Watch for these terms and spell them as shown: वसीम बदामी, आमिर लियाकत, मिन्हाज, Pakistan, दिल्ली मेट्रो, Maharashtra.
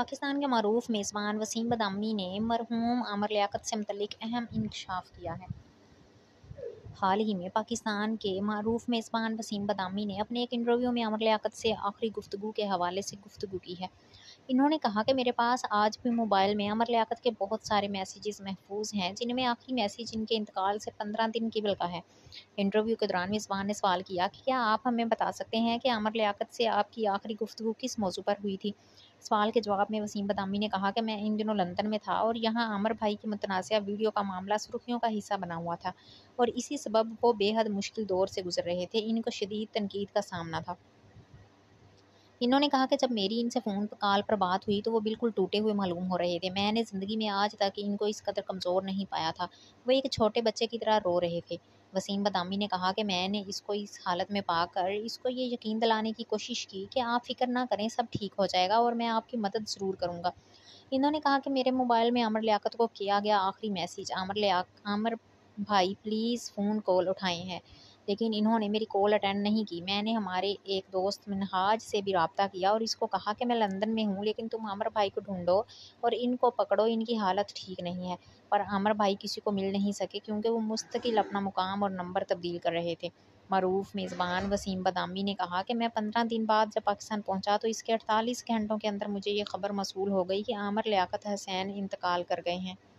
पाकिस्तान के मरूफ मेज़बान वसीम बदामी ने मरहूम आमिर लियाकत से मुतलिक अहम इंकशाफ किया है। हाल ही में पाकिस्तान के मरूफ मेज़बान वसीम बदामी ने अपने एक इंटरव्यू में आमिर लियाकत से आखिरी गुफ्तगू के हवाले से गुफ्तगू की है। इन्होंने कहा कि मेरे पास आज भी मोबाइल में आमिर लियाकत के बहुत सारे मैसेजेस महफूज हैं, जिनमें आखिरी मैसेज इनके इंतकाल से 15 दिन क़बल का है। इंटरव्यू के दौरान मेज़बान ने सवाल किया कि क्या आप हमें बता सकते हैं कि आमिर लियाकत से आपकी आखिरी गुफ्तगू किस मौजू पर हुई थी। सवाल के जवाब में वसीम बदामी ने कहा कि मैं इन दिनों लंदन में था और यहाँ आमिर भाई की मुतनाज़ा वीडियो का मामला सुर्खियों का हिस्सा बना हुआ था और इसी सबब वो बेहद मुश्किल दौर से गुजर रहे थे। इनको शदीद तनकीद का सामना था। इन्होंने कहा कि जब मेरी इनसे फ़ोन कॉल पर बात हुई तो वो बिल्कुल टूटे हुए मालूम हो रहे थे। मैंने ज़िंदगी में आज तक इनको इस कदर कमज़ोर नहीं पाया था। वो एक छोटे बच्चे की तरह रो रहे थे। वसीम बदामी ने कहा कि मैंने इसको इस हालत में पाकर इसको ये यकीन दिलाने की कोशिश की कि आप फ़िक्र ना करें, सब ठीक हो जाएगा और मैं आपकी मदद ज़रूर करूँगा। इन्होंने कहा कि मेरे मोबाइल में आमिर लियाकत को किया गया आखिरी मैसेज आमिर भाई प्लीज़ फ़ोन कॉल उठाए हैं, लेकिन इन्होंने मेरी कॉल अटेंड नहीं की। मैंने हमारे एक दोस्त मिन्हाज से भी रब्ता किया और इसको कहा कि मैं लंदन में हूँ, लेकिन तुम आमिर भाई को ढूंढो और इनको पकड़ो, इनकी हालत ठीक नहीं है। पर आमिर भाई किसी को मिल नहीं सके क्योंकि वो मुस्तकिल अपना मुकाम और नंबर तब्दील कर रहे थे। मरूफ मेज़बान वसीम बदामी ने कहा कि मैं 15 दिन बाद जब पाकिस्तान पहुँचा तो इसके 48 घंटों के अंदर मुझे ये खबर मौसूल हो गई कि आमिर लियाकत हसैन इंतकाल कर गए हैं।